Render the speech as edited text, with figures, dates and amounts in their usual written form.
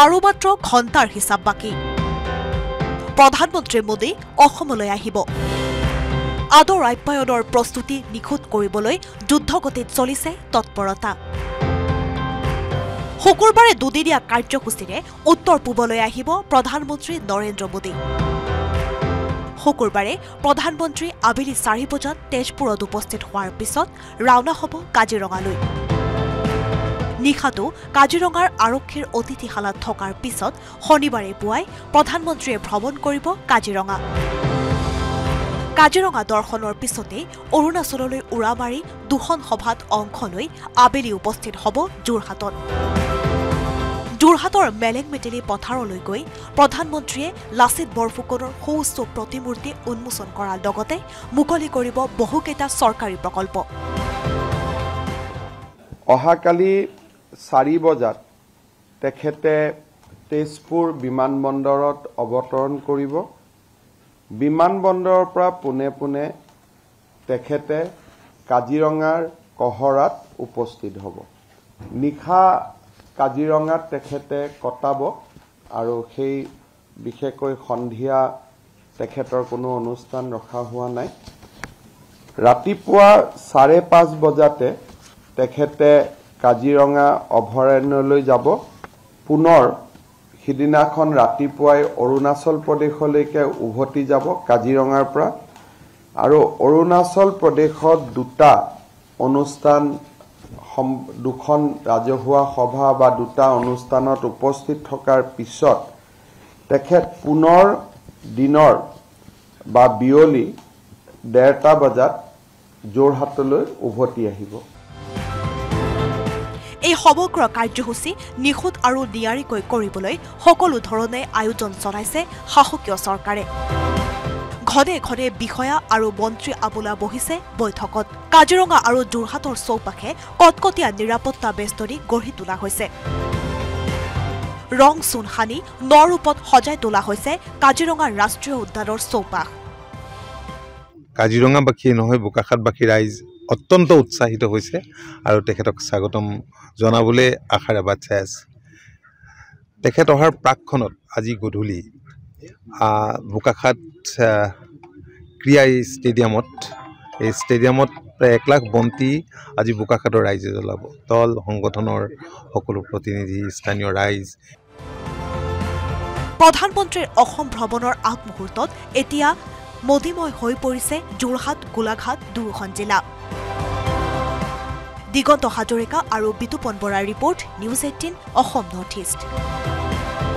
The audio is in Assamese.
আৰু মাত্ৰ ঘণ্টাৰ হিচাপ বাকী। প্ৰধানমন্ত্ৰী মোদী অসমলৈ আহিব। আদৰ আপ্যায়নৰ প্ৰস্তুতি নিখুঁত কৰিবলৈ যুদ্ধগতিত চলিছে তৎপৰতা। শুকুৰবাৰে দুদিনীয়া কাৰ্যসূচীৰে উত্তৰ পূবলৈ আহিব প্ৰধানমন্ত্ৰী নৰেন্দ্ৰ মোদী। শুকুৰবাৰে প্ৰধানমন্ত্ৰী আবেলি ৪ বজাত তেজপুৰত উপস্থিত হোৱাৰ পিছত ৰাওনা হ'ব কাজিৰঙালৈ। নিশাটো কাজিৰঙাৰ আৰক্ষীৰ অতিথিশালাত থকাৰ পিছত শনিবাৰে পুৱাই প্ৰধানমন্ত্ৰীয়ে ভ্ৰমণ কৰিব কাজিৰঙা। কাজিৰঙা দৰ্শনৰ পিছতে অৰুণাচললৈ উৰা মাৰি দুখন সভাত অংশ লৈ আবেলি উপস্থিত হ'ব যোৰহাটত। যোৰহাটৰ মেলেংমেটেলি পথাৰলৈ গৈ প্ৰধানমন্ত্ৰীয়ে লাচিত বৰফুকনৰ সৌষ্ঠ প্ৰতিমূৰ্তি উন্মোচন কৰাৰ লগতে মুকলি কৰিব বহুকেইটা চৰকাৰী প্ৰকল্প। অহাকালি ৪ বজাত তেখেতে তেজপুৰ বিমানবন্দৰত অৱতৰণ কৰিব। বিমানবন্দৰৰ পৰা পোনে পোনে তেখেতে কাজিৰঙাৰ কহৰাত উপস্থিত হ'ব। নিশা কাজিৰঙাত তেখেতে কটাব আৰু সেই বিশেষকৈ সন্ধিয়া তেখেতৰ কোনো অনুষ্ঠান ৰখা হোৱা নাই। ৰাতিপুৱা ৫:৩০ বজাতে তেখেতে কাজিৰঙা অভয়াৰণ্যলৈ যাব। পুনৰ সিদিনাখন ৰাতিপুৱাই অৰুণাচল প্ৰদেশলৈকে উভতি যাব কাজিৰঙাৰ পৰা, আৰু অৰুণাচল প্ৰদেশত দুটা অনুষ্ঠান, দুখন ৰাজহুৱা সভা বা দুটা অনুষ্ঠানত উপস্থিত থকাৰ পিছত তেখেত পুনৰ দিনৰ বা বিয়লি ডেৰটা বজাত যোৰহাটলৈ উভতি আহিব। এই সমগ্ৰ কাৰ্যসূচী নিখুঁত আৰু নিয়াৰিকৈ কৰিবলৈ সকলো ধৰণে আয়োজন চলাইছে শাসকীয় চৰকাৰে। ঘনে ঘনে বিষয়া আৰু মন্ত্ৰী আমোলা বহিছে বৈঠকত। কাজিৰঙা আৰু যোৰহাটৰ চৌপাশে কটকটীয়া নিৰাপত্তা বেষ্টনী গঢ়ি তোলা হৈছে। ৰং চূণ সানি ন ৰূপত সজাই তোলা হৈছে কাজিৰঙা ৰাষ্ট্ৰীয় উদ্যানৰ চৌপাশ। কাজিৰঙাবাসীয়ে নহয়, বোকাখাতবাসী ৰাইজ অত্যন্ত উৎসাহিত হৈছে আৰু তেখেতক স্বাগতম জনাবলৈ আশাৰে বাট চাই আছে। তেখেত অহাৰ প্ৰাকখনত আজি গধূলি বোকাখাত ক্ৰীড়া ষ্টেডিয়ামত প্ৰায় ১ লাখ বন্তি আজি বোকাখাতৰ ৰাইজে জ্বলাব। দল সংগঠনৰ সকলো প্ৰতিনিধি, স্থানীয় ৰাইজ। প্ৰধানমন্ত্ৰীৰ অসম ভ্ৰমণৰ আগমুহূৰ্তত এতিয়া মোদীময় হৈ পৰিছে যোৰহাট, গোলাঘাট দুয়োখন জিলা। দিগন্ত হাজৰিকা আৰু বিতুপন বৰাৰ report, news ১৮ Assam north east.